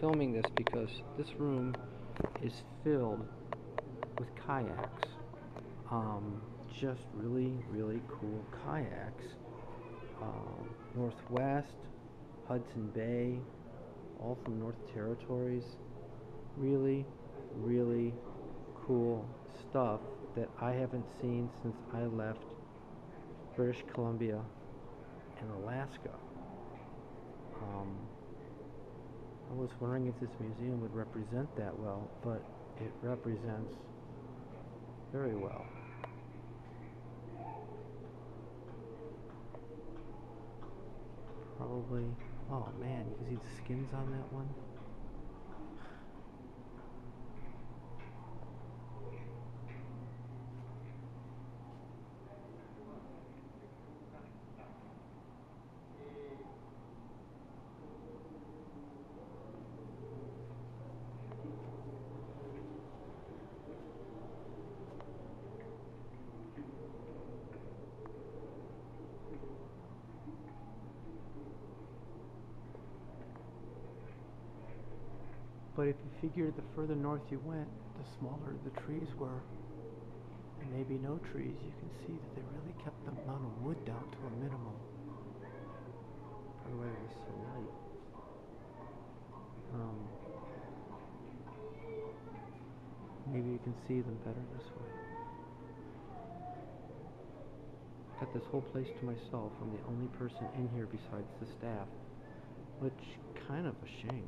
filming this because this room is filled with kayaks. Just really, really cool kayaks. Northwest, Hudson Bay, all from North Territories. Really, really cool stuff that I haven't seen since I left British Columbia and Alaska. I was wondering if this museum would represent that well, but it represents very well. Probably, oh man, you can see the skins on that one. But if you figure the further north you went, the smaller the trees were, and maybe no trees, you can see that they really kept the amount of wood down to a minimum. By the way, it was so light. Maybe you can see them better this way. Got this whole place to myself. I'm the only person in here besides the staff, which kind of a shame.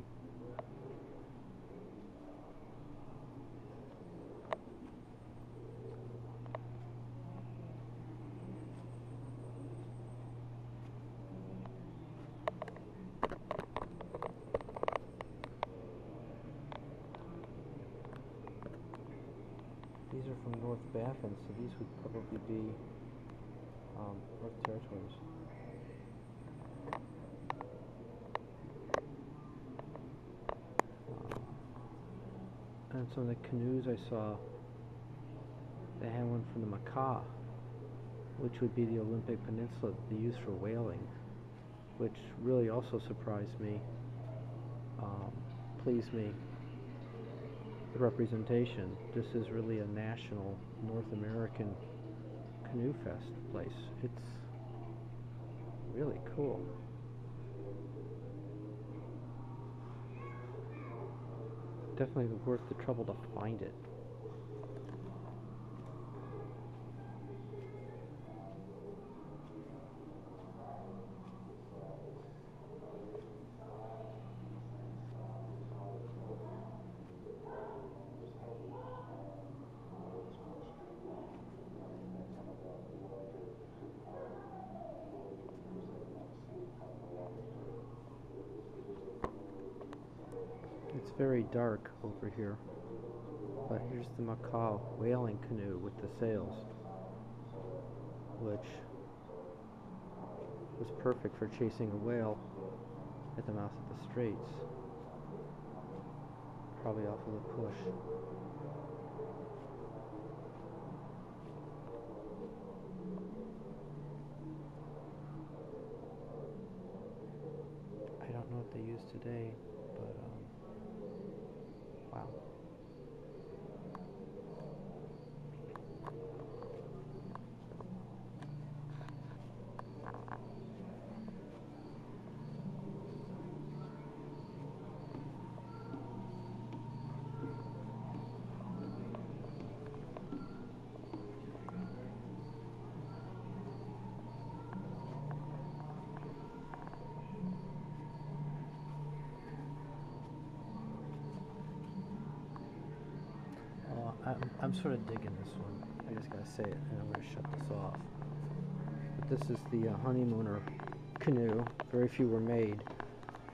These are from North Baffin, so these would probably be North Territories. And some of the canoes I saw, they had one from the Makah, which would be the Olympic Peninsula that they use for whaling, which really also surprised me, pleased me. The representation. This is really a national North American canoe fest place. It's really cool. Definitely worth the trouble to find it. It's very dark over here, but here's the Makah whaling canoe with the sails, which was perfect for chasing a whale at the mouth of the straits, probably off of the push. I don't know what they use today, but wow. I'm sort of digging this one. I just gotta say it, and I'm gonna shut this off. But this is the honeymooner canoe. Very few were made,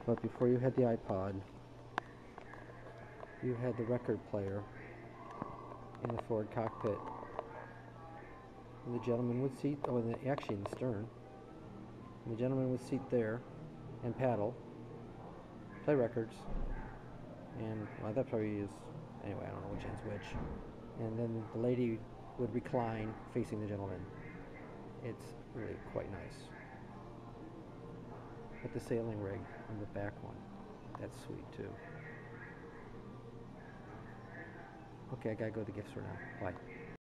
but before you had the iPod, you had the record player in the forward cockpit. And the gentleman would seat, oh, and actually in the stern. And the gentleman would seat there and paddle, play records, and well, that probably is. Anyway, I don't know which end's which. And then the lady would recline facing the gentleman. It's really quite nice. But the sailing rig on the back one. That's sweet too. Okay, I gotta go to the gift store now. Bye.